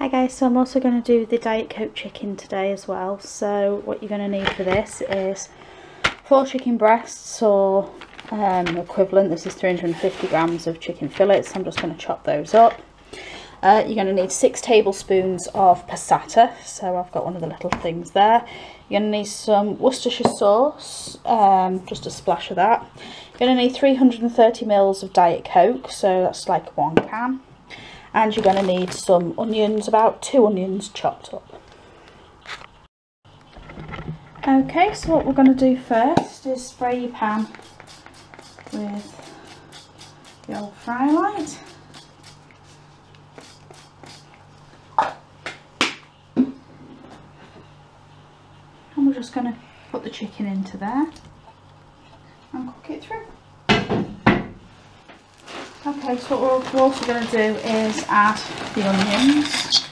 Hi guys, so I'm also going to do the Diet Coke chicken today as well. So what you're going to need for this is 4 chicken breasts or equivalent. This is 350 grams of chicken fillets. I'm just going to chop those up. You're going to need 6 tablespoons of passata. So I've got one of the little things there. You're going to need some Worcestershire sauce, just a splash of that. You're going to need 330 mils of Diet Coke, so that's like 1 can. And you're going to need some onions, about 2 onions chopped up. Okay, so what we're going to do first is spray your pan with the old fry light. And we're just going to put the chicken into there and cook it through. Okay, so what we're also going to do is add the onions.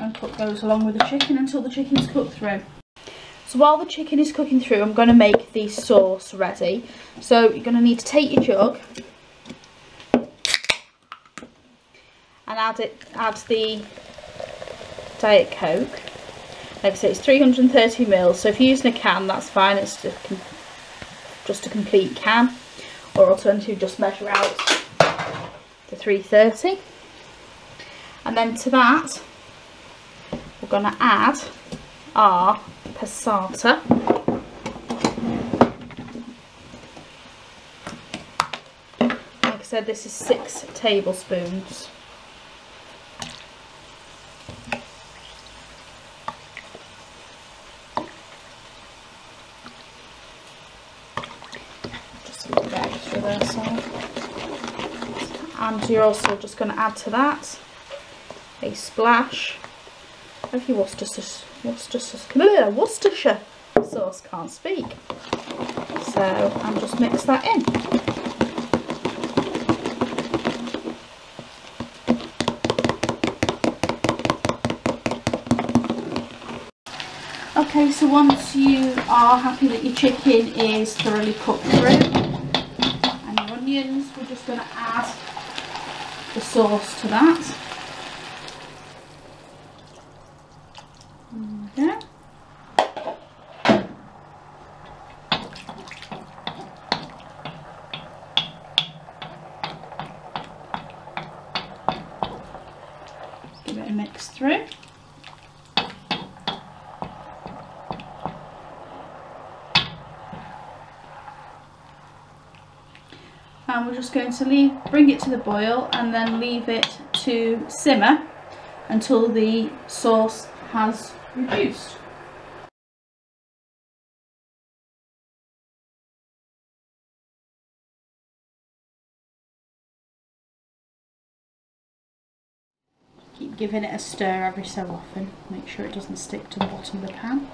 And cook those along with the chicken until the chicken's cooked through. So while the chicken is cooking through, I'm going to make the sauce ready. So you're going to need to take your jug and add the Diet Coke. Like I said, it's 330 mils. So if you're using a can, that's fine. It's just a complete can, or alternatively, just measure out the 330. And then to that, we're going to add our passata. Like I said, this is 6 tablespoons. Just a little bit extra there, so. And you're also just going to add to that a splash of your Worcestershire sauce. Can't speak. So I'm just mix that in. Okay, so once you are happy that your chicken is thoroughly cooked through and your onions, we're just going to add the sauce to that. Okay. Just give it a mix through. And we're just going to bring it to the boil and then leave it to simmer until the sauce has reduced. Keep giving it a stir every so often, make sure it doesn't stick to the bottom of the pan.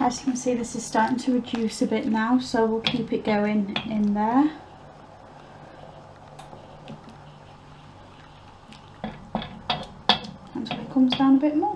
As you can see, this is starting to reduce a bit now, so we'll keep it going in there. Until it comes down a bit more.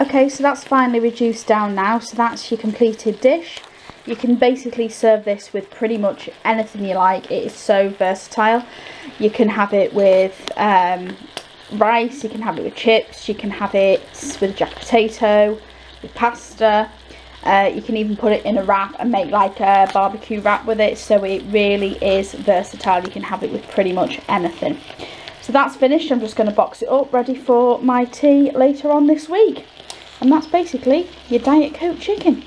Okay, so that's finally reduced down now, so that's your completed dish. You can basically serve this with pretty much anything you like. It is so versatile. You can have it with rice, you can have it with chips, you can have it with jack potato, with pasta. You can even put it in a wrap and make like a barbecue wrap with it. So it really is versatile. You can have it with pretty much anything. So that's finished. I'm just going to box it up, ready for my tea later on this week. And that's basically your Diet Coke chicken.